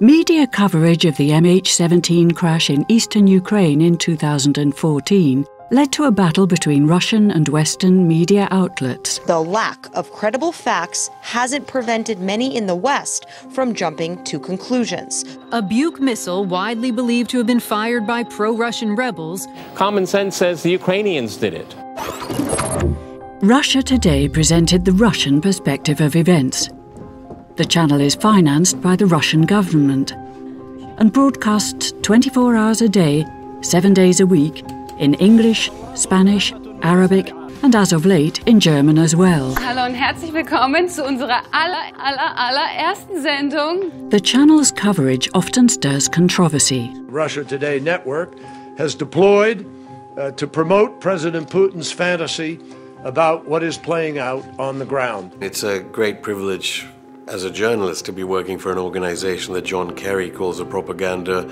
Media coverage of the MH17 crash in eastern Ukraine in 2014 led to a battle between Russian and Western media outlets. The lack of credible facts hasn't prevented many in the West from jumping to conclusions. A Buk missile widely believed to have been fired by pro-Russian rebels. Common sense says the Ukrainians did it. Russia Today presented the Russian perspective of events. The channel is financed by the Russian government and broadcasts 24 hours a day, 7 days a week, in English, Spanish, Arabic, and as of late, in German as well. Hallo und herzlich willkommen zu unserer allerersten Sendung. The channel's coverage often stirs controversy. Russia Today network has deployed to promote President Putin's fantasy about what is playing out on the ground. It's a great privilege as a journalist to be working for an organization that John Kerry calls a propaganda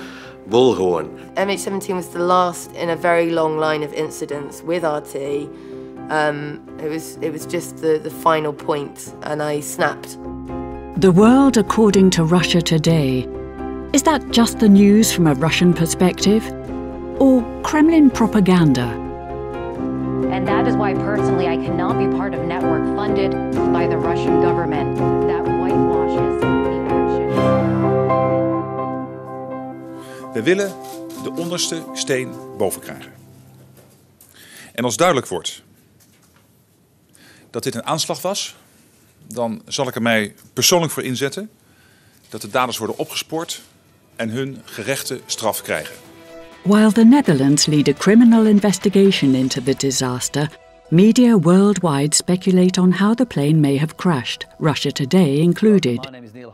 bullhorn. MH17 was the last in a very long line of incidents with RT. It was just the final point, and I snapped. The world according to Russia Today. Is that just the news from a Russian perspective? Or Kremlin propaganda? And that is why personally I cannot be part of a network funded by the Russian government that whitewashes the action. We willen de onderste steen boven krijgen. En als duidelijk wordt dat dit een aanslag was, dan zal ik er mij persoonlijk voor inzetten dat de daders worden opgespoord en hun gerechte straf krijgen. While the Netherlands lead a criminal investigation into the disaster, media worldwide speculate on how the plane may have crashed, Russia Today included.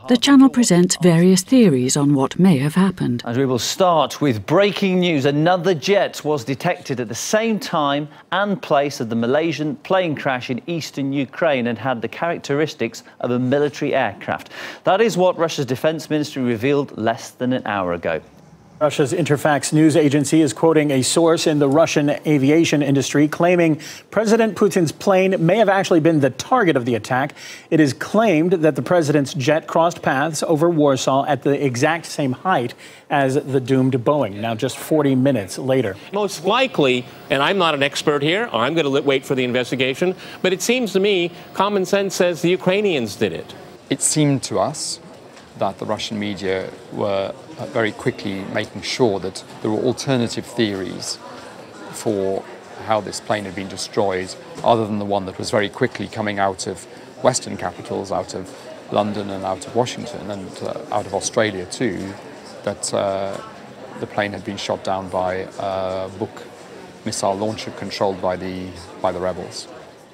The channel presents various theories on what may have happened. And we will start with breaking news. Another jet was detected at the same time and place of the Malaysian plane crash in eastern Ukraine and had the characteristics of a military aircraft. That is what Russia's defense ministry revealed less than an hour ago. Russia's Interfax news agency is quoting a source in the Russian aviation industry claiming President Putin's plane may have actually been the target of the attack. It is claimed that the president's jet crossed paths over Warsaw at the exact same height as the doomed Boeing, now just 40 minutes later. Most likely, and I'm not an expert here, I'm going to wait for the investigation, but it seems to me common sense says the Ukrainians did it. It seemed to us that the Russian media were very quickly making sure that there were alternative theories for how this plane had been destroyed, other than the one that was very quickly coming out of Western capitals, out of London and out of Washington and out of Australia too, that the plane had been shot down by a Buk missile launcher controlled by the rebels.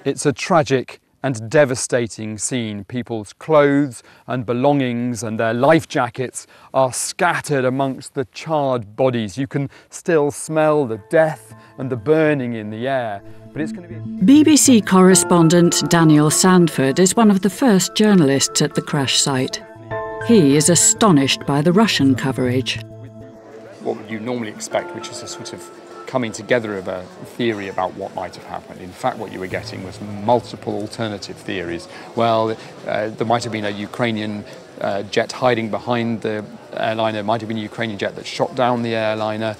It's a tragic and devastating scene. People's clothes and belongings and their life jackets are scattered amongst the charred bodies. You can still smell the death and the burning in the air. But it's going to be... BBC correspondent Daniel Sandford is one of the first journalists at the crash site. He is astonished by the Russian coverage. What you normally expect, which is a sort of coming together of a theory about what might have happened. In fact, what you were getting was multiple alternative theories. Well, there might have been a Ukrainian jet hiding behind the airliner. It might have been a Ukrainian jet that shot down the airliner.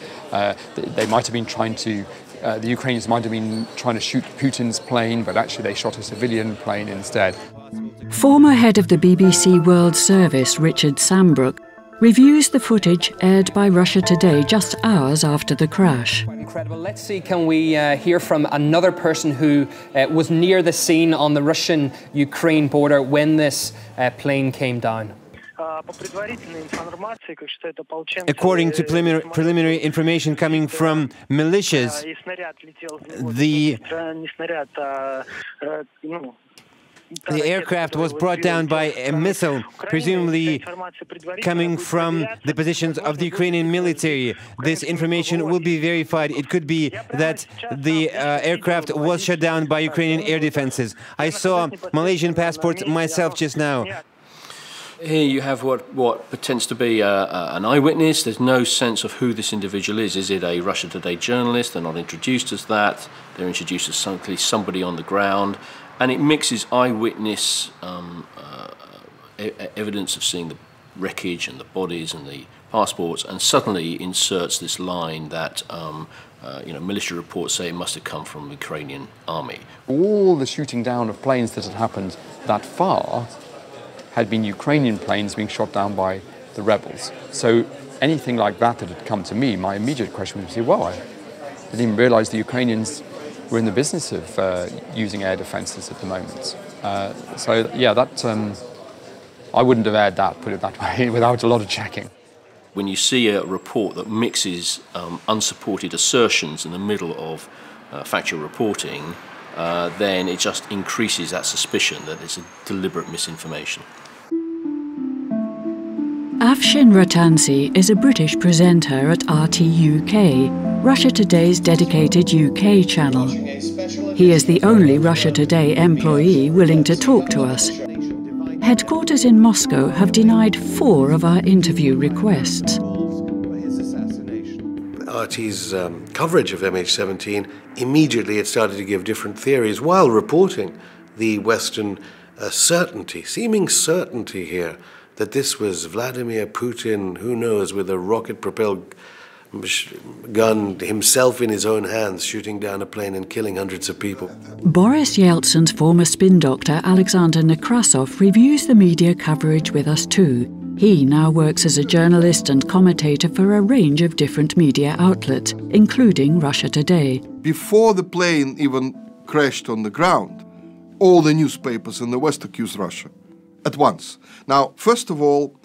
They might have been trying to, the Ukrainians might have been trying to shoot Putin's plane, but actually they shot a civilian plane instead. Former head of the BBC World Service, Richard Sambrook, reviews the footage aired by Russia Today just hours after the crash. Incredible. Let's see, can we hear from another person who was near the scene on the Russian-Ukraine border when this plane came down? According to preliminary information coming from militias, the aircraft was brought down by a missile, presumably coming from the positions of the Ukrainian military. This information will be verified. It could be that the aircraft was shut down by Ukrainian air defenses. I saw Malaysian passports myself just now. Here you have what pretends to be an eyewitness. There's no sense of who this individual is. Is it a Russia Today journalist? They're not introduced as that. They're introduced as somebody on the ground. And it mixes eyewitness evidence of seeing the wreckage and the bodies and the passports, and suddenly inserts this line that military reports say it must have come from the Ukrainian army. All the shooting down of planes that had happened that far had been Ukrainian planes being shot down by the rebels. So anything like that that had come to me, my immediate question would be, well, I didn't even realise the Ukrainians were in the business of using air defences at the moment. So, yeah, that I wouldn't have aired that, put it that way, without a lot of checking. When you see a report that mixes unsupported assertions in the middle of factual reporting, then it just increases that suspicion that it's a deliberate misinformation. Afshin Ratansi is a British presenter at RT UK, Russia Today's dedicated UK channel. He is the only Russia Today employee willing to talk to us. Headquarters in Moscow have denied 4 of our interview requests. RT's coverage of MH17, immediately it started to give different theories while reporting the Western seeming certainty here, that this was Vladimir Putin, who knows, with a rocket-propelled gun himself in his own hands, shooting down a plane and killing hundreds of people. Boris Yeltsin's former spin doctor, Alexander Nikrasov, reviews the media coverage with us too. He now works as a journalist and commentator for a range of different media outlets, including Russia Today. Before the plane even crashed on the ground, all the newspapers in the West accused Russia. At once. Now, first of all,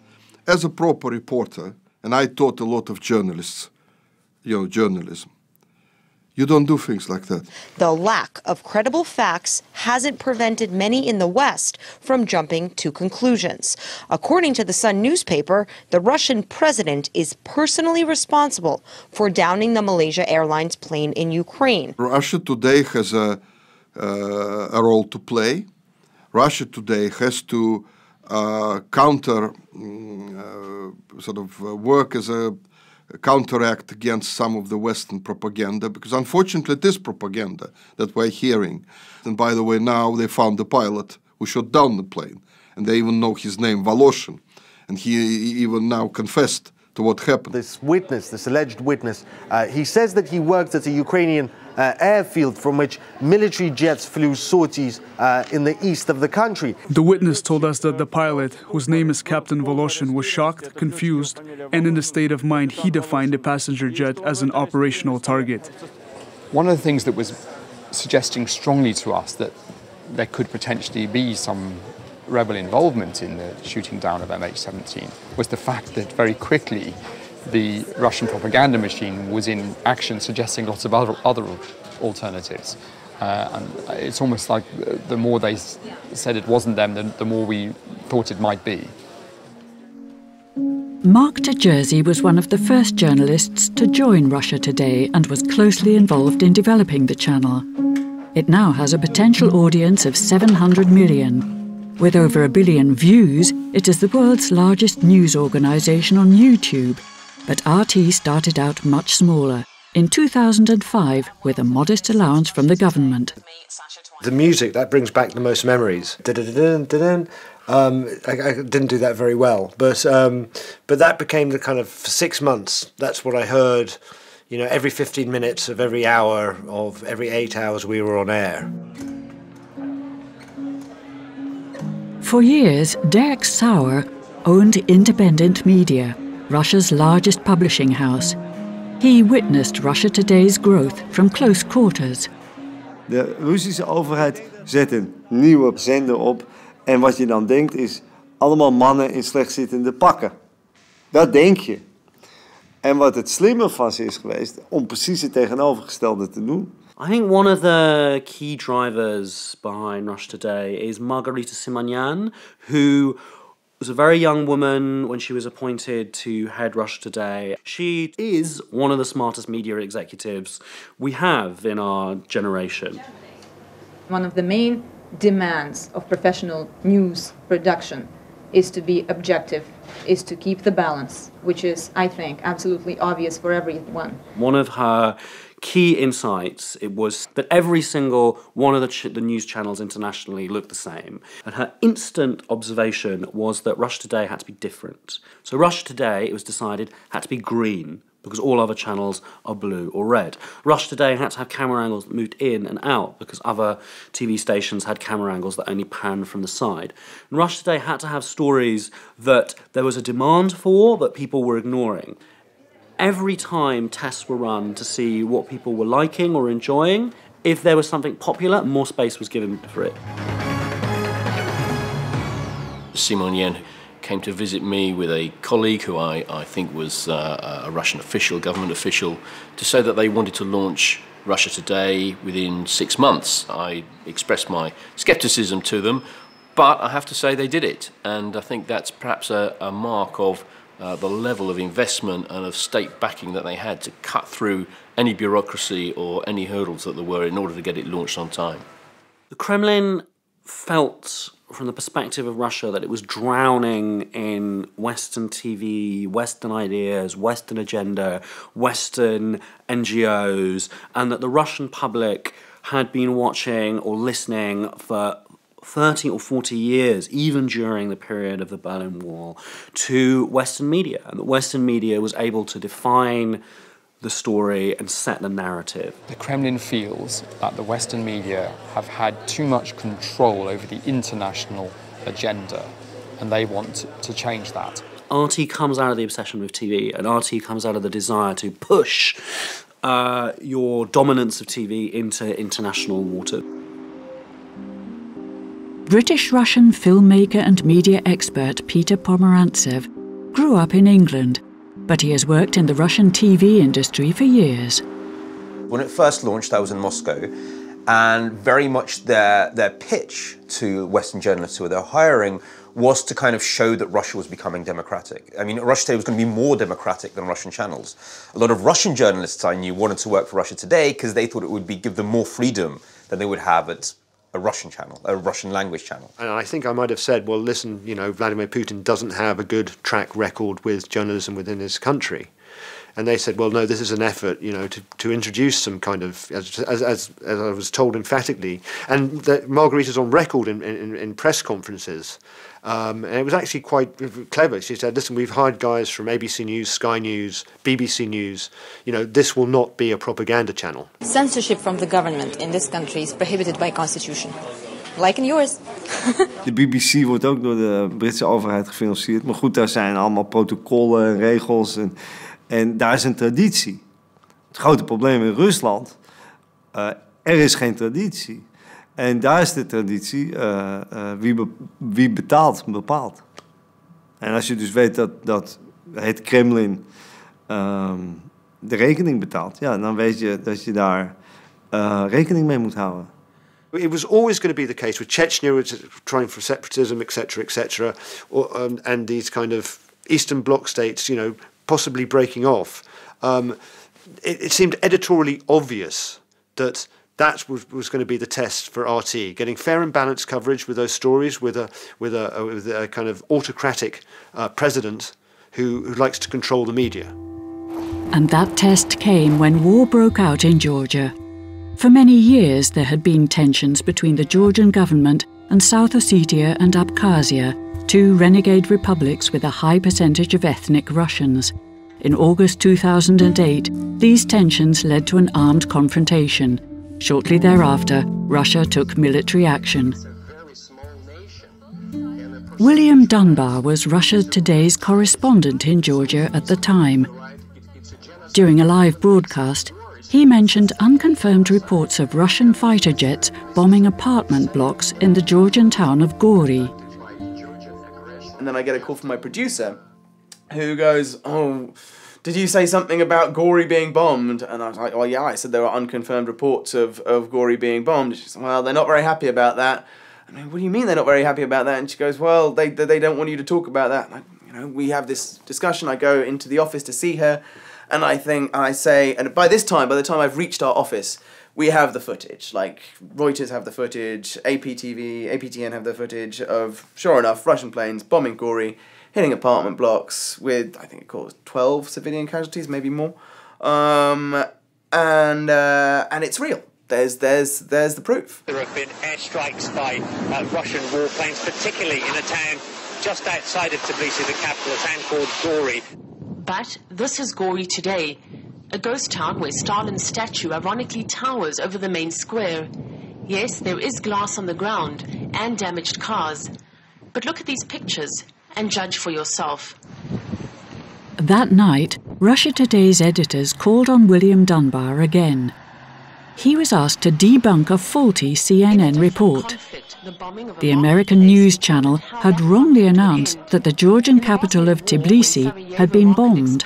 as a proper reporter, and I taught a lot of journalists, journalism, you don't do things like that. The lack of credible facts hasn't prevented many in the West from jumping to conclusions. According to the Sun newspaper, the Russian president is personally responsible for downing the Malaysia Airlines plane in Ukraine. Russia Today has a role to play. Russia Today has to counter, work as a counteract against some of the Western propaganda, because unfortunately it is propaganda that we're hearing. And by the way, now they found the pilot who shot down the plane, and they even know his name, Voloshin, and he even now confessed to what happened. This witness, this alleged witness, he says that he worked at a Ukrainian airfield from which military jets flew sorties in the east of the country. The witness told us that the pilot, whose name is Captain Voloshin, was shocked, confused, and in a state of mind. He defined the passenger jet as an operational target. One of the things that was suggesting strongly to us that there could potentially be some rebel involvement in the shooting down of MH17 was the fact that very quickly the Russian propaganda machine was in action, suggesting lots of other alternatives. And it's almost like the more they said it wasn't them, the more we thought it might be. Mark De Jersey was one of the first journalists to join Russia Today and was closely involved in developing the channel. It now has a potential audience of 700 million. With over 1 billion views, it is the world's largest news organisation on YouTube. But RT started out much smaller, in 2005, with a modest allowance from the government. The music, that brings back the most memories. I didn't do that very well, but that became the kind of, for 6 months, that's what I heard, every 15 minutes of every hour of every 8 hours we were on air. For years, Derek Sauer owned Independent Media, Russia's largest publishing house. He witnessed Russia Today's growth from close quarters. De Russische overheid zet een nieuwe zender op en wat je dan denkt is allemaal mannen in slechtzittende pakken. Dat denk je. En wat het slimme van ze is geweest om precies het tegenovergestelde te doen. I think one of the key drivers behind Russia Today is Margarita Simonyan, who was a very young woman when she was appointed to head Russia Today. She is one of the smartest media executives we have in our generation. One of the main demands of professional news production is to be objective, is to keep the balance, which is, I think, absolutely obvious for everyone. One of her key insights, it was that every single one of the news channels internationally looked the same. And her instant observation was that Russia Today had to be different. So Russia Today, it was decided, had to be green, because all other channels are blue or red. Russia Today had to have camera angles that moved in and out because other TV stations had camera angles that only panned from the side. And Russia Today had to have stories that there was a demand for but people were ignoring. Every time tests were run to see what people were liking or enjoying, if there was something popular, more space was given for it. Simonyan came to visit me with a colleague who I think was a Russian official, government official, to say that they wanted to launch Russia Today within 6 months. I expressed my scepticism to them, but I have to say they did it. And I think that's perhaps a mark of the level of investment and of state backing that they had to cut through any bureaucracy or any hurdles that there were in order to get it launched on time. The Kremlin felt, from the perspective of Russia, that it was drowning in Western TV, Western ideas, Western agenda, Western NGOs, and that the Russian public had been watching or listening for 30 or 40 years, even during the period of the Berlin Wall, to Western media, and that Western media was able to define the story and set the narrative. The Kremlin feels that the Western media have had too much control over the international agenda, and they want to change that. RT comes out of the obsession with TV, and RT comes out of the desire to push your dominance of TV into international water. British-Russian filmmaker and media expert Peter Pomerantsev grew up in England, but he has worked in the Russian TV industry for years. When it first launched, I was in Moscow, and very much their pitch to Western journalists who they're hiring was to kind of show that Russia was becoming democratic. I mean, Russia Today was going to be more democratic than Russian channels. A lot of Russian journalists I knew wanted to work for Russia Today because they thought it would give them more freedom than they would have at a Russian channel, a Russian language channel. And I think I might have said, well, listen, you know, Vladimir Putin doesn't have a good track record with journalism within his country. And they said, well, no, this is an effort, you know, to introduce some kind of, as I was told emphatically, and that Margarita's on record in press conferences. And it was actually quite clever. She said, listen, we've hired guys from ABC News, Sky News, BBC News. You know, this will not be a propaganda channel. Censorship from the government in this country is prohibited by constitution. Like in yours. De BBC wordt ook door de Britse overheid gefinancierd. Maar goed, daar zijn allemaal protocollen en regels. En daar is een traditie. Het grote probleem in Rusland, er is geen traditie. En daar is de traditie, wie betaalt, bepaalt. En als je dus weet dat het Kremlin de rekening betaalt, ja, dan weet je dat je daar rekening mee moet houden. It was always going to be the case with Chechnya, trying for separatism, etc., and these kind of Eastern Bloc states, you know, possibly breaking off. It seemed editorially obvious that that was going to be the test for RT, getting fair and balanced coverage with those stories, with a kind of autocratic president who likes to control the media. And that test came when war broke out in Georgia. For many years, there had been tensions between the Georgian government and South Ossetia and Abkhazia, two renegade republics with a high percentage of ethnic Russians. In August 2008, these tensions led to an armed confrontation. Shortly thereafter, Russia took military action. William Dunbar was Russia Today's correspondent in Georgia at the time. During a live broadcast, he mentioned unconfirmed reports of Russian fighter jets bombing apartment blocks in the Georgian town of Gori. And then I get a call from my producer who goes, oh, did you say something about Gori being bombed? And I was like, oh yeah, I said there are unconfirmed reports of Gori being bombed. She said, well, they're not very happy about that. I mean, what do you mean they're not very happy about that? And she goes, well, they don't want you to talk about that. I, you know, we have this discussion. I go into the office to see her, and I say, and by the time I've reached our office, we have the footage. Like, Reuters have the footage, APTV, APTN have the footage of, sure enough, Russian planes bombing Gori, hitting apartment blocks with, I think it caused 12 civilian casualties, maybe more. and it's real. There's the proof. There have been airstrikes by Russian warplanes, particularly in a town just outside of Tbilisi, the capital, a town called Gori. But this is Gori today, a ghost town where Stalin's statue ironically towers over the main square. Yes, there is glass on the ground and damaged cars. But look at these pictures and judge for yourself. That night, Russia Today's editors called on William Dunbar again. He was asked to debunk a faulty CNN report. The American news channel had wrongly announced that the Georgian capital of Tbilisi had been bombed.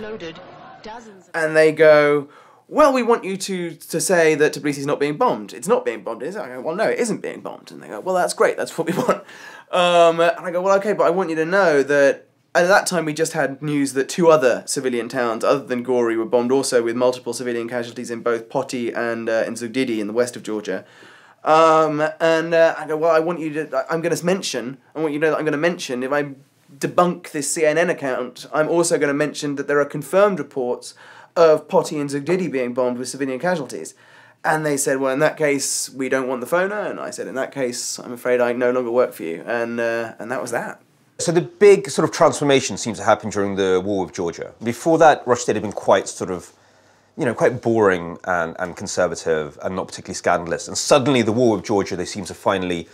And they go, well, we want you to say that Tbilisi is not being bombed. It's not being bombed, is it? I go, well, no, it isn't being bombed. And they go, well, that's great. That's what we want. And I go, well, OK, but I want you to know that at that time we just had news that two other civilian towns other than Gori were bombed also, with multiple civilian casualties in both Poti and in Zugdidi in the west of Georgia. I go, well, I want you to know that I'm going to mention, if I debunk this CNN account, I'm also going to mention that there are confirmed reports of Poti and Zugdidi being bombed with civilian casualties. And they said, well, in that case, we don't want the phoner. And I said, in that case, I'm afraid I no longer work for you. And that was that. So the big sort of transformation seems to happen during the war with Georgia. Before that, Russia Today had been quite sort of, you know, quite boring and conservative and not particularly scandalous. And suddenly the war with Georgia, they seem to finally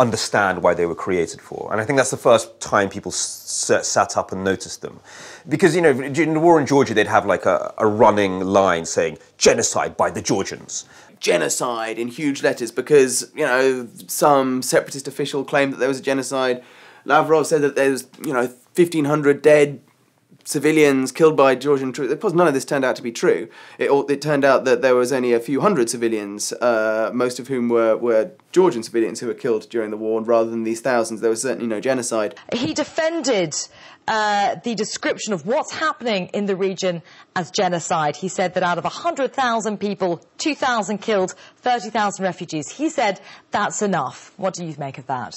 understand why they were created for. And I think that's the first time people sat up and noticed them. Because, you know, during the war in Georgia, they'd have like a running line saying, genocide by the Georgians. Genocide in huge letters because, you know, some separatist official claimed that there was a genocide. Lavrov said that there's, you know, 1,500 dead civilians killed by Georgian troops. Of course, none of this turned out to be true. It turned out that there was only a few hundred civilians, most of whom were Georgian civilians who were killed during the war, and rather than these thousands, there was certainly no genocide. He defended the description of what's happening in the region as genocide. He said that out of 100,000 people, 2,000 killed, 30,000 refugees. He said that's enough. What do you make of that?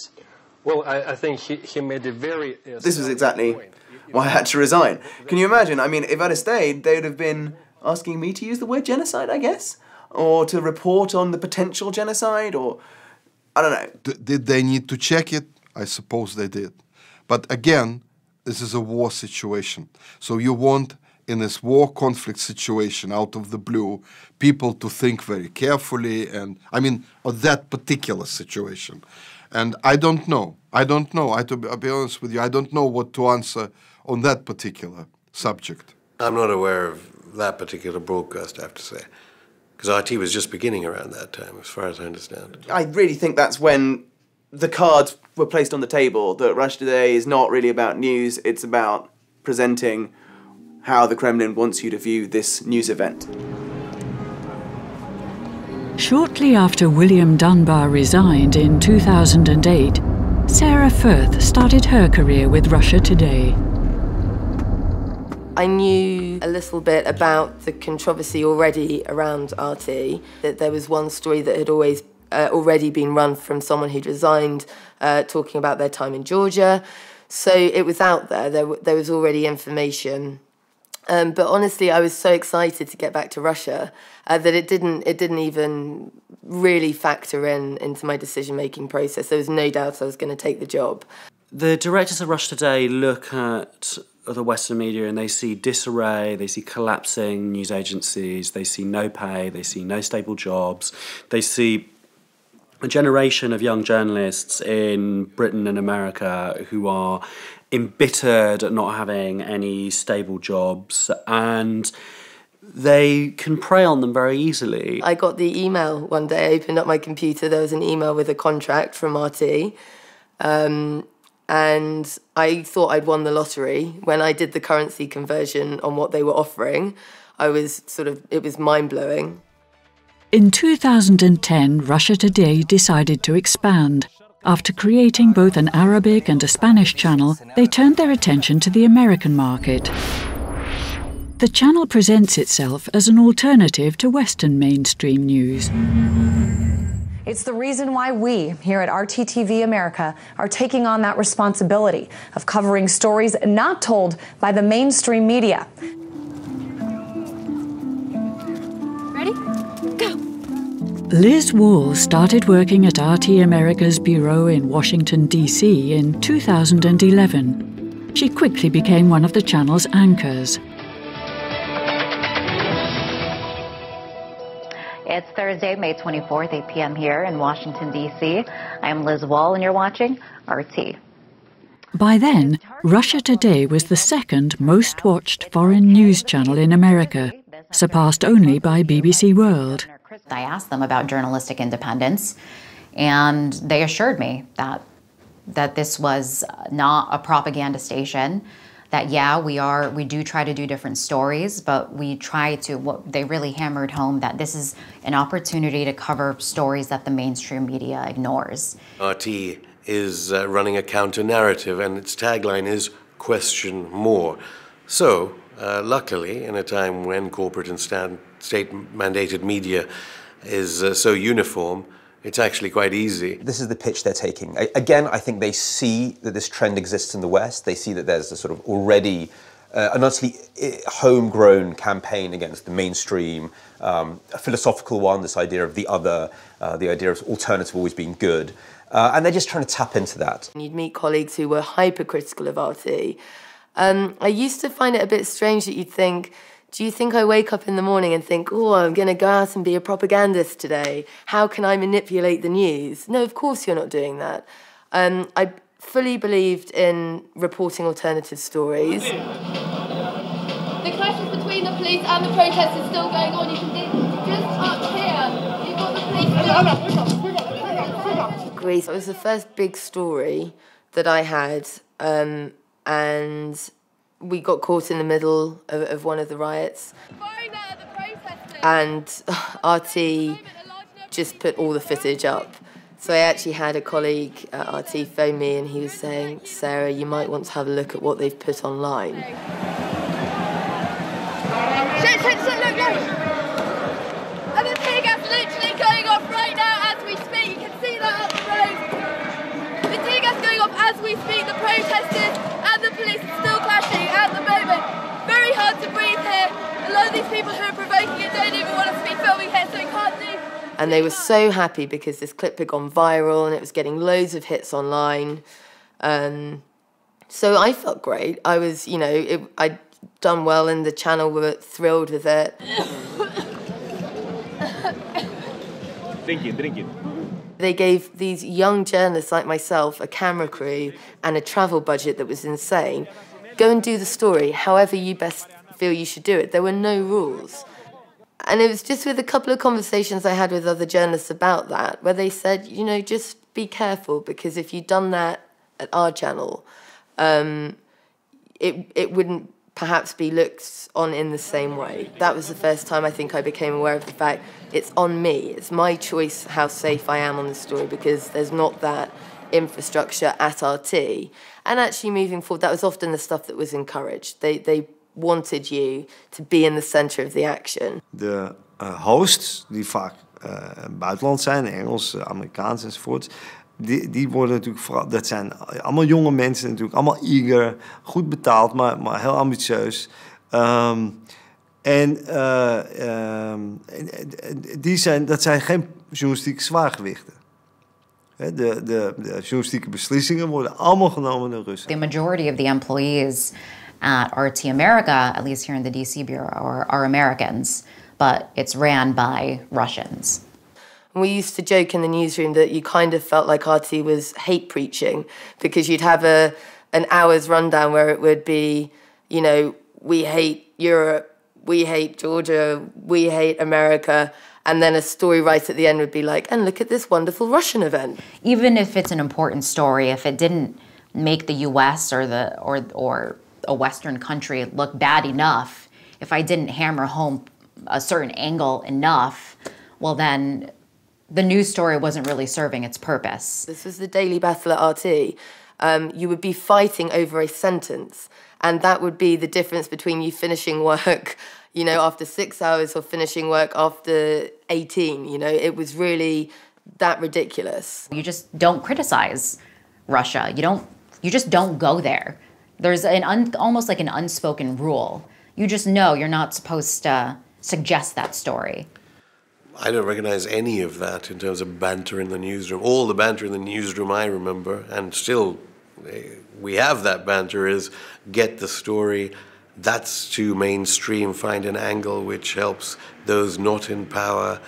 Well, I think he made a very... This was exactly... point. Why I had to resign. Can you imagine? I mean, if I'd have stayed, they would have been asking me to use the word genocide, I guess? Or to report on the potential genocide, or... I don't know. Did they need to check it? I suppose they did. But again, this is a war situation. So you want, in this war conflict situation, out of the blue, people to think very carefully and... I mean, of that particular situation. And I don't know. I'll be honest with you, I don't know what to answer on that particular subject. I'm not aware of that particular broadcast, I have to say, because RT was just beginning around that time, as far as I understand. I really think that's when the cards were placed on the table, that Russia Today is not really about news, it's about presenting how the Kremlin wants you to view this news event. Shortly after William Dunbar resigned in 2008, Sarah Firth started her career with Russia Today. I knew a little bit about the controversy already around RT, that there was one story that had already been run from someone who'd resigned, talking about their time in Georgia. So it was out there, there was already information. But honestly, I was so excited to get back to Russia that it didn't even really factor into my decision-making process. There was no doubt I was going to take the job. The directors of Russia Today look at the Western media and they see disarray, they see collapsing news agencies, they see no pay, they see no stable jobs, they see a generation of young journalists in Britain and America who are embittered at not having any stable jobs, and they can prey on them very easily. I got the email one day, I opened up my computer, there was an email with a contract from RT, and I thought I'd won the lottery. When I did the currency conversion on what they were offering, it was mind-blowing. In 2010, Russia Today decided to expand. After creating both an Arabic and a Spanish channel, they turned their attention to the American market. The channel presents itself as an alternative to Western mainstream news. It's the reason why we, here at RTTV America, are taking on that responsibility of covering stories not told by the mainstream media. Ready? Go! Liz Wall started working at RT America's bureau in Washington, D.C. in 2011. She quickly became one of the channel's anchors. It's Thursday, May 24th, 8 p.m. here in Washington, D.C. I'm Liz Wall, and you're watching RT. By then, Russia Today was the second most-watched foreign news channel in America, surpassed only by BBC World. I asked them about journalistic independence, and they assured me that this was not a propaganda station, that, yeah, we do try to do different stories, but we try to, they really hammered home that this is an opportunity to cover stories that the mainstream media ignores. RT is running a counter-narrative, and its tagline is, question more. So, luckily, in a time when corporate and state-mandated media is so uniform, it's actually quite easy. This is the pitch they're taking. Again, I think they see that this trend exists in the West. They see that there's a sort of already an utterly homegrown campaign against the mainstream, a philosophical one, this idea of the other, the idea of alternative always being good. And they're just trying to tap into that. You'd meet colleagues who were hypercritical of RT. I used to find it a bit strange that you'd think, do you think I wake up in the morning and think, oh, I'm going to go out and be a propagandist today? How can I manipulate the news? No, of course you're not doing that. I fully believed in reporting alternative stories. The clashes between the police and the protests is still going on. You can see just up here, you've got the police. Greece. It was the first big story that I had, and we got caught in the middle of one of the riots, and RT just put all the footage up. So I actually had a colleague at RT phone me, and he was saying, Sarah, you might want to have a look at what they've put online. Shit, shit, shit, look, look! And the tear gas literally going off right now as we speak. You can see that up the road. The tear gas going off as we speak. The protesters and the police are still clashing at the moment. Very hard to breathe here. A lot of these people who are provoking it don't even want us to be filming here, so we can't do. And they were so happy because this clip had gone viral and it was getting loads of hits online. So I felt great. I was, you know, I'd done well and the channel were thrilled with it. Drinking, drinking. They gave these young journalists like myself a camera crew and a travel budget that was insane. Go and do the story however you best feel you should do it. There were no rules. And it was just with a couple of conversations I had with other journalists about that, where they said, you know, just be careful, because if you'd done that at our channel, it wouldn't perhaps be looked on in the same way. That was the first time I think I became aware of the fact it's on me, it's my choice how safe I am on the story, because there's not that infrastructure at RT. And actually moving forward, that was often the stuff that was encouraged. They wanted you to be in the centre of the action. De hosts, die vaak buitenland zijn, Engels, Amerikaans enzovoort, Die worden natuurlijk vooral, dat zijn allemaal jonge mensen natuurlijk, allemaal eager, goed betaald, maar heel ambitieus. Dat zijn geen journalistieke zwaargewichten. De journalistieke beslissingen worden allemaal genomen door Russen. The majority of the employees at RT America, at least here in the DC bureau, are Americans, but it's ran by Russians. We used to joke in the newsroom that you kind of felt like RT was hate preaching, because you'd have an hour's rundown where it would be, you know, we hate Europe, we hate Georgia, we hate America, and then a story right at the end would be like, and look at this wonderful Russian event. Even if it's an important story, if it didn't make the US or a Western country look bad enough, if I didn't hammer home a certain angle enough, well then the news story wasn't really serving its purpose. This was the daily battle at RT. You would be fighting over a sentence, and that would be the difference between you finishing work, you know, after 6 hours or finishing work after 18, you know. It was really that ridiculous. You just don't criticize Russia. You just don't go there. There's almost like an unspoken rule. You just know you're not supposed to suggest that story. I don't recognize any of that in terms of banter in the newsroom. All the banter in the newsroom I remember, and still we have that banter, is get the story. That's too mainstream. Find an angle which helps those not in power.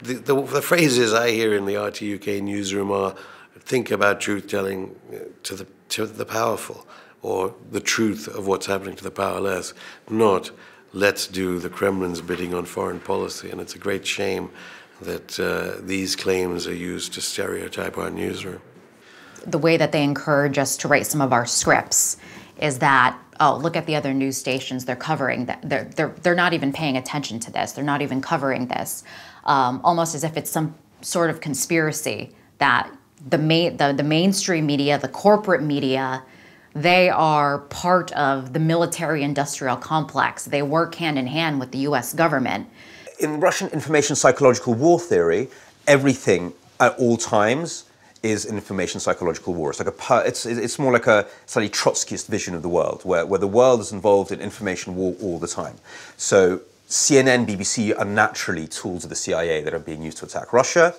The phrases I hear in the RT UK newsroom are, think about truth-telling to the powerful, or the truth of what's happening to the powerless, not let's do the Kremlin's bidding on foreign policy. And it's a great shame that these claims are used to stereotype our newsroom. The way that they encourage us to write some of our scripts is that, oh, look at the other news stations, they're covering that. They're not even paying attention to this. They're not even covering this. Almost as if it's some sort of conspiracy that the mainstream media, the corporate media, they are part of the military-industrial complex. They work hand-in-hand with the U.S. government. In Russian information psychological war theory, everything at all times is information psychological war. It's like it's more like a slightly Trotskyist vision of the world, where the world is involved in information war all the time. So CNN, BBC are naturally tools of the CIA that are being used to attack Russia.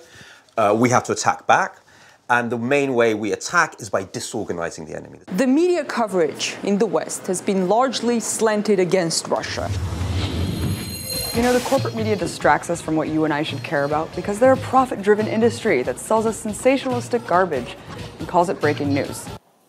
We have to attack back. And the main way we attack is by disorganizing the enemy. The media coverage in the West has been largely slanted against Russia. You know, the corporate media distracts us from what you and I should care about because they're a profit-driven industry that sells us sensationalistic garbage and calls it breaking news.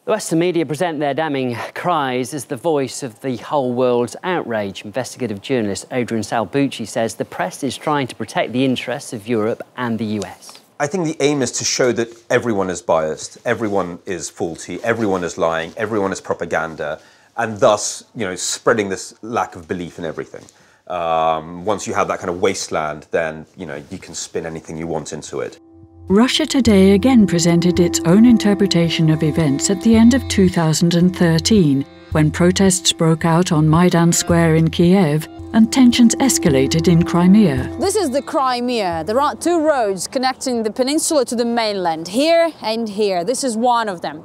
The Western media present their damning cries as the voice of the whole world's outrage. Investigative journalist Adrian Salbuchi says the press is trying to protect the interests of Europe and the US. I think the aim is to show that everyone is biased, everyone is faulty, everyone is lying, everyone is propaganda, and thus, you know, spreading this lack of belief in everything. Once you have that kind of wasteland, then, you know, you can spin anything you want into it. Russia Today again presented its own interpretation of events at the end of 2013, when protests broke out on Maidan Square in Kiev, and tensions escalated in Crimea. This is the Crimea. There are two roads connecting the peninsula to the mainland, here and here. This is one of them.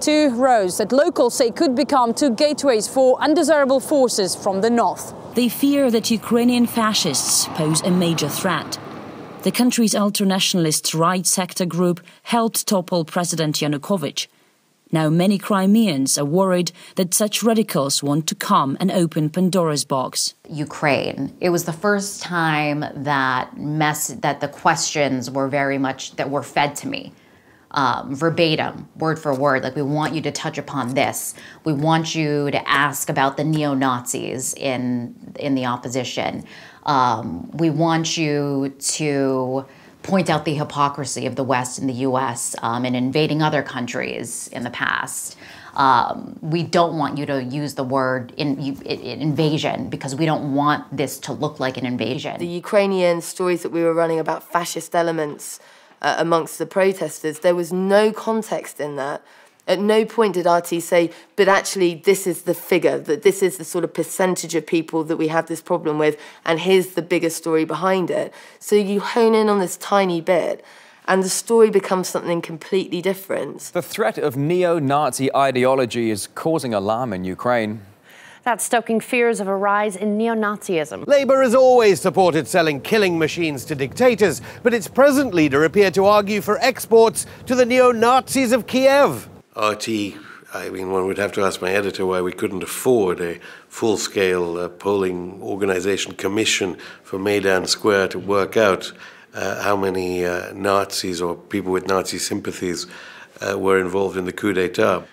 Two roads that locals say could become two gateways for undesirable forces from the north. They fear that Ukrainian fascists pose a major threat. The country's ultra-nationalist Right Sector group helped topple President Yanukovych. Now many Crimeans are worried that such radicals want to come and open Pandora's box. Ukraine. It was the first time that the questions were very much that were fed to me, verbatim, word for word. Like, we want you to touch upon this. We want you to ask about the neo-Nazis in the opposition. We want you to point out the hypocrisy of the West and the US in invading other countries in the past. We don't want you to use the word invasion because we don't want this to look like an invasion. The Ukrainian stories that we were running about fascist elements amongst the protesters, there was no context in that. At no point did RT say, but actually this is the figure, that this is the sort of percentage of people that we have this problem with, and here's the bigger story behind it. So you hone in on this tiny bit, and the story becomes something completely different. The threat of neo-Nazi ideology is causing alarm in Ukraine. That's stoking fears of a rise in neo-Nazism. Labour has always supported selling killing machines to dictators, but its present leader appeared to argue for exports to the neo-Nazis of Kiev. RT, I mean, one would have to ask my editor why we couldn't afford a full-scale polling organization commission for Maidan Square to work out how many Nazis or people with Nazi sympathies were involved in the coup d'etat.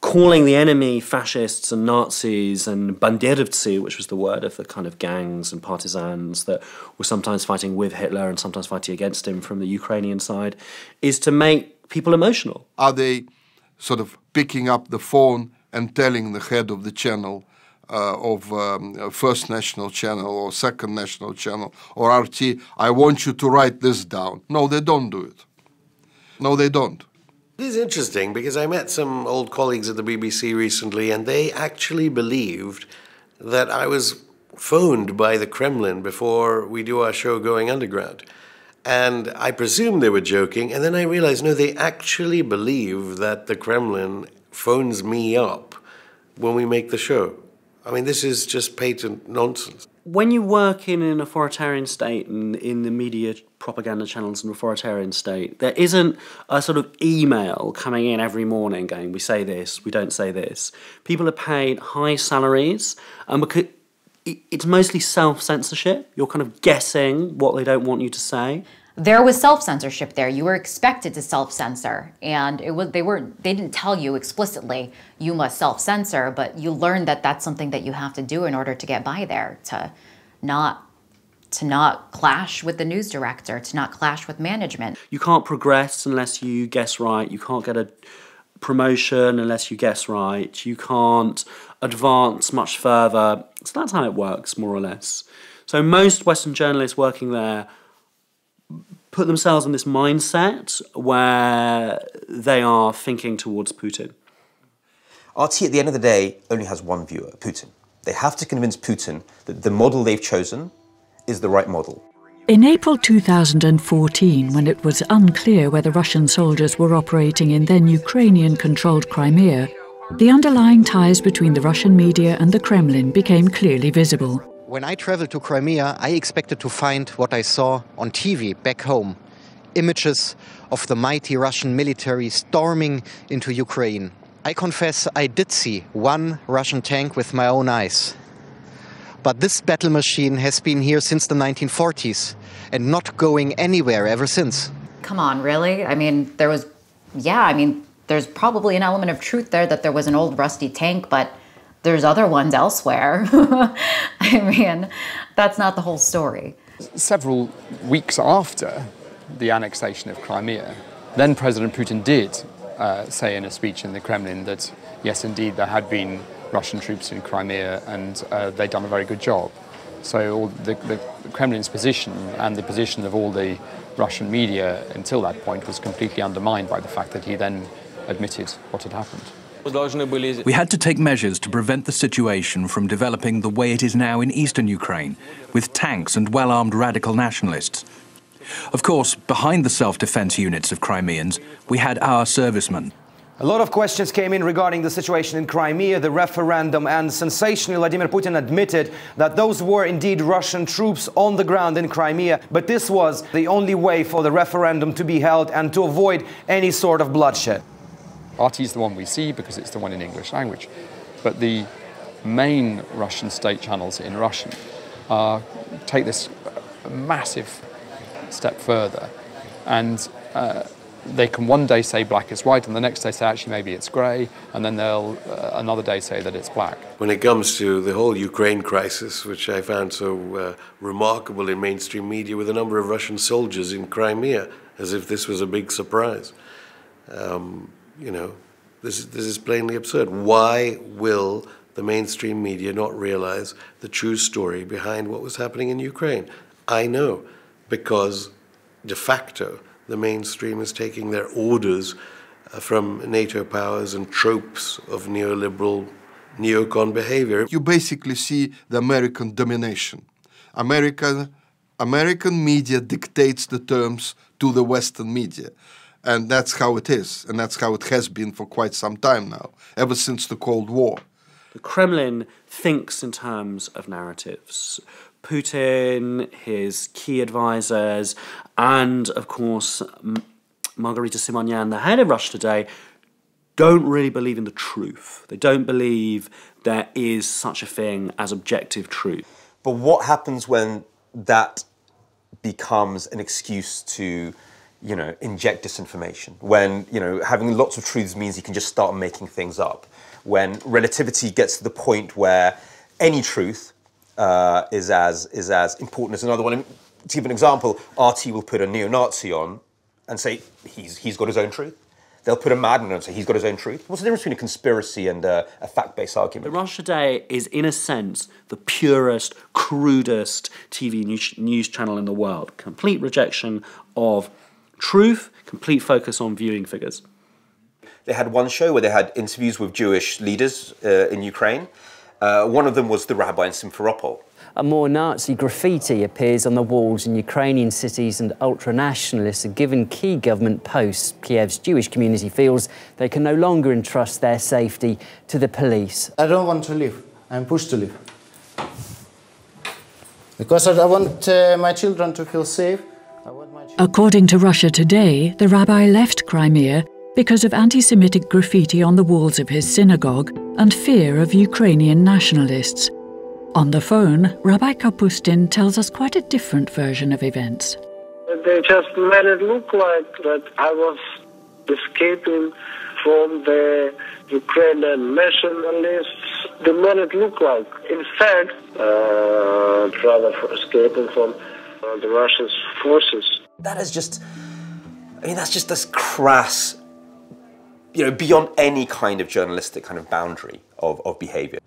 Calling the enemy fascists and Nazis and banderovtsi, which was the word of the kind of gangs and partisans that were sometimes fighting with Hitler and sometimes fighting against him from the Ukrainian side, is to make people emotional. Are they sort of picking up the phone and telling the head of the channel, First National Channel or Second National Channel or RT, I want you to write this down? No, they don't do it. No, they don't. It is interesting because I met some old colleagues at the BBC recently, and they actually believed that I was phoned by the Kremlin before we do our show Going Underground. And I presumed they were joking, and then I realized, no, they actually believe that the Kremlin phones me up when we make the show. I mean, this is just patent nonsense. When you work in an authoritarian state and in the media propaganda channels an authoritarian state, there isn't a sort of email coming in every morning going, we say this, we don't say this. People are paid high salaries, and it's mostly self-censorship. You're kind of guessing what they don't want you to say. There was self-censorship there. You were expected to self-censor, and they didn't tell you explicitly you must self-censor, but you learned that that's something that you have to do in order to get by there, to not clash with the news director, to not clash with management. You can't progress unless you guess right. You can't get a promotion unless you guess right. You can't advance much further. So that's how it works, more or less. So most Western journalists working there put themselves in this mindset where they are thinking towards Putin. RT, at the end of the day, only has one viewer, Putin. They have to convince Putin that the model they've chosen is the right model. In April 2014, when it was unclear whether Russian soldiers were operating in then Ukrainian-controlled Crimea, the underlying ties between the Russian media and the Kremlin became clearly visible. When I traveled to Crimea, I expected to find what I saw on TV back home. Images of the mighty Russian military storming into Ukraine. I confess I did see one Russian tank with my own eyes. But this battle machine has been here since the 1940s and not going anywhere ever since. Come on, really? I mean, there's probably an element of truth there that there was an old rusty tank, but there's other ones elsewhere. I mean, that's not the whole story. Several weeks after the annexation of Crimea, then President Putin did say in a speech in the Kremlin that, yes, indeed, there had been Russian troops in Crimea and they'd done a very good job. So all the Kremlin's position and the position of all the Russian media until that point was completely undermined by the fact that he then admitted what had happened. We had to take measures to prevent the situation from developing the way it is now in eastern Ukraine, with tanks and well-armed radical nationalists. Of course, behind the self-defense units of Crimeans, we had our servicemen. A lot of questions came in regarding the situation in Crimea, the referendum, and sensationally Vladimir Putin admitted that those were indeed Russian troops on the ground in Crimea, but this was the only way for the referendum to be held and to avoid any sort of bloodshed. RT is the one we see because it's the one in English language. But the main Russian state channels in Russian take this massive step further. And they can one day say black is white, and the next day say actually maybe it's grey, and then they'll another day say that it's black. When it comes to the whole Ukraine crisis, which I found so remarkable in mainstream media, with a number of Russian soldiers in Crimea, as if this was a big surprise. You know, this is plainly absurd. Why will the mainstream media not realize the true story behind what was happening in Ukraine? I know, because de facto the mainstream is taking their orders from NATO powers and tropes of neoliberal, neocon behavior. You basically see the American domination. American media dictates the terms to the Western media. And that's how it is, and that's how it has been for quite some time now, ever since the Cold War. The Kremlin thinks in terms of narratives. Putin, his key advisors, and, of course, Margarita Simonyan, the head of Russia Today, don't really believe in the truth. They don't believe there is such a thing as objective truth. But what happens when that becomes an excuse to, you know, inject disinformation, when, you know, having lots of truths means you can just start making things up, when relativity gets to the point where any truth is as important as another one? I mean, to give an example, RT will put a neo-Nazi on and say he's got his own truth. They'll put a madman on and say he's got his own truth. What's the difference between a conspiracy and a fact-based argument? Russia Today is, in a sense, the purest, crudest TV news channel in the world. Complete rejection of truth, complete focus on viewing figures. They had one show where they had interviews with Jewish leaders in Ukraine. One of them was the rabbi in Simferopol. And more Nazi graffiti appears on the walls in Ukrainian cities, and ultra-nationalists are given key government posts. Kiev's Jewish community feels they can no longer entrust their safety to the police. I don't want to live. I'm pushed to leave. Because I want my children to feel safe. According to Russia Today, the rabbi left Crimea because of anti-Semitic graffiti on the walls of his synagogue and fear of Ukrainian nationalists. On the phone, Rabbi Kapustin tells us quite a different version of events. They just made it look like that I was escaping from the Ukrainian nationalists. They made it look like, in fact, rather escaping from the Russian forces. That is just, I mean, that's just this crass, you know, beyond any kind of journalistic kind of boundary of behaviour.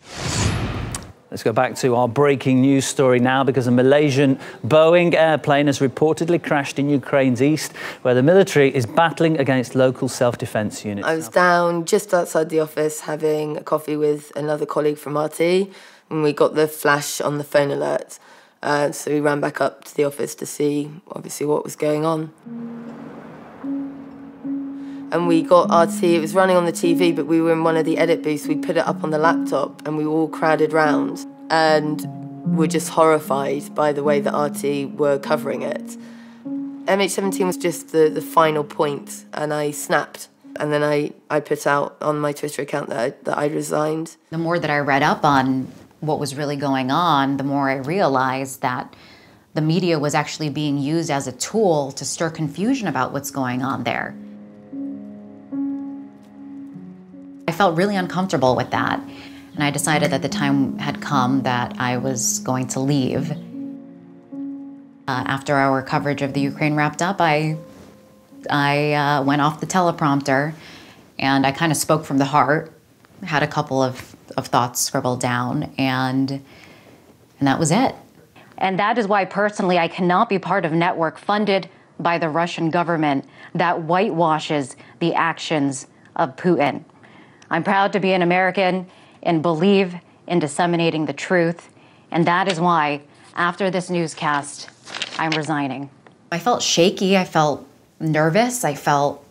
Let's go back to our breaking news story now, because a Malaysian Boeing airplane has reportedly crashed in Ukraine's east, where the military is battling against local self-defense units. I was down just outside the office having a coffee with another colleague from RT, and we got the flash on the phone alert. So we ran back up to the office to see, obviously, what was going on. And we got RT, it was running on the TV, but we were in one of the edit booths. We put it up on the laptop and we all crowded round and were just horrified by the way that RT were covering it. MH17 was just the final point, and I snapped. And then I put out on my Twitter account that I resigned. The more that I read up on what was really going on, the more I realized that the media was actually being used as a tool to stir confusion about what's going on there. I felt really uncomfortable with that, and I decided that the time had come that I was going to leave. After our coverage of the Ukraine wrapped up, I went off the teleprompter, and I kind of spoke from the heart, had a couple of thoughts scribbled down, and that was it. And that is why, personally, I cannot be part of a network funded by the Russian government that whitewashes the actions of Putin. I'm proud to be an American and believe in disseminating the truth. And that is why, after this newscast, I'm resigning. I felt shaky. I felt nervous. I felt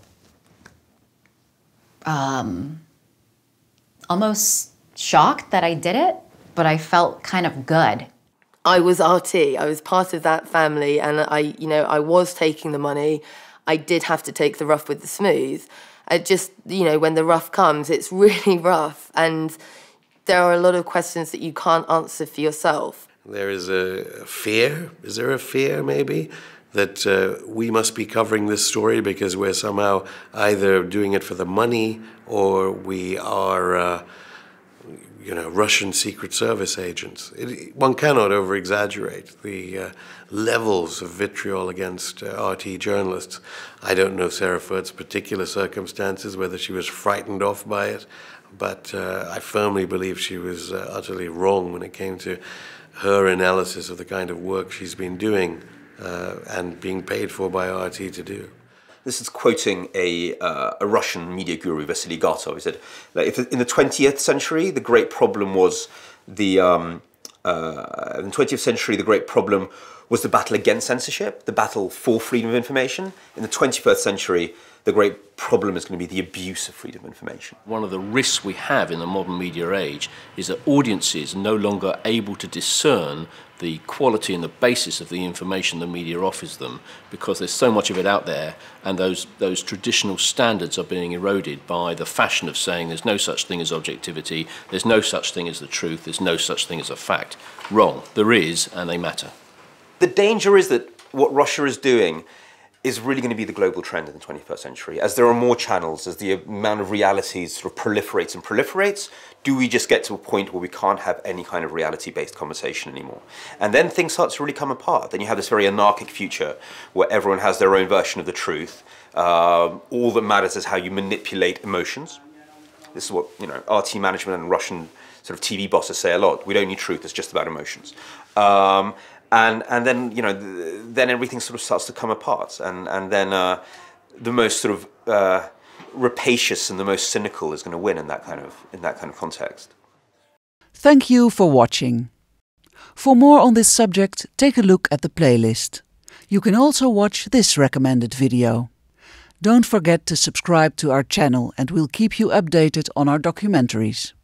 almost shocked that I did it, but I felt kind of good. I was RT. I was part of that family, and I was taking the money. I did have to take the rough with the smooth. It just, you know, when the rough comes, it's really rough, and there are a lot of questions that you can't answer for yourself. There is a fear, maybe, that we must be covering this story because we're somehow either doing it for the money or we are, you know, Russian Secret Service agents. One cannot over-exaggerate the levels of vitriol against RT journalists. I don't know Sarah Firth's particular circumstances, whether she was frightened off by it, but I firmly believe she was utterly wrong when it came to her analysis of the kind of work she's been doing and being paid for by RT to do. This is quoting a Russian media guru, Vasily Gatov. He said, in the 20th century, the great problem was the battle against censorship, the battle for freedom of information. In the 21st century, the great problem is going to be the abuse of freedom of information. One of the risks we have in the modern media age is that audiences are no longer able to discern the quality and the basis of the information the media offers them, because there's so much of it out there, and those traditional standards are being eroded by the fashion of saying there's no such thing as objectivity, there's no such thing as the truth, there's no such thing as a fact. Wrong. There is, and they matter. The danger is that what Russia is doing is really going to be the global trend in the 21st century. As there are more channels, as the amount of realities sort of proliferates and proliferates, do we just get to a point where we can't have any kind of reality-based conversation anymore? And then things start to really come apart. Then you have this very anarchic future where everyone has their own version of the truth. All that matters is how you manipulate emotions. This is what, you know, RT management and Russian sort of TV bosses say a lot. We don't need truth, it's just about emotions. And then, you know, then everything sort of starts to come apart. And then the most sort of rapacious and the most cynical is going to win in that kind of context. Thank you for watching. For more on this subject, take a look at the playlist. You can also watch this recommended video. Don't forget to subscribe to our channel, and we'll keep you updated on our documentaries.